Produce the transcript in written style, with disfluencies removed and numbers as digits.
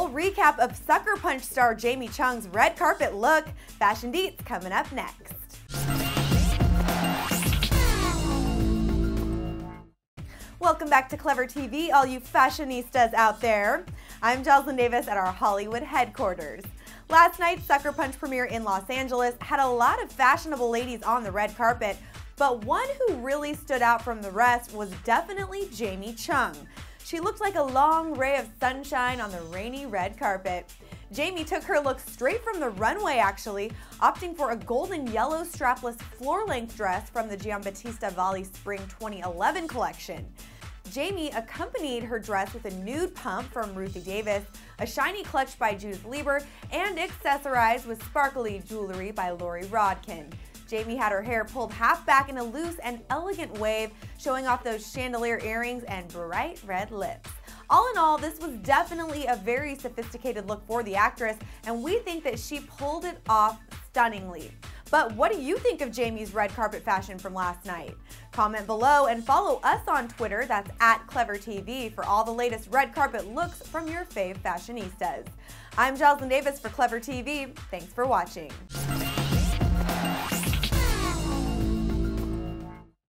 full recap of Sucker Punch star Jamie Chung's red carpet look. Fashion Deets coming up next. Welcome back to Clevver TV, all you fashionistas out there. I'm Joslyn Davis at our Hollywood headquarters. Last night's Sucker Punch premiere in Los Angeles had a lot of fashionable ladies on the red carpet, but one who really stood out from the rest was definitely Jamie Chung. She looked like a long ray of sunshine on the rainy red carpet. Jamie took her look straight from the runway actually, opting for a golden yellow strapless floor-length dress from the Giambattista Valli Spring 2011 collection. Jamie accompanied her dress with a nude pump from Ruthie Davis, a shiny clutch by Judith Leiber, and accessorized with sparkly jewelry by Loree Rodkin. Jamie had her hair pulled half back in a loose and elegant wave, showing off those chandelier earrings and bright red lips. All in all, this was definitely a very sophisticated look for the actress, and we think that she pulled it off stunningly. But what do you think of Jamie's red carpet fashion from last night? Comment below and follow us on Twitter, that's @ClevverTV, for all the latest red carpet looks from your fave fashionistas. I'm Joslyn Davis for Clevver TV. Thanks for watching.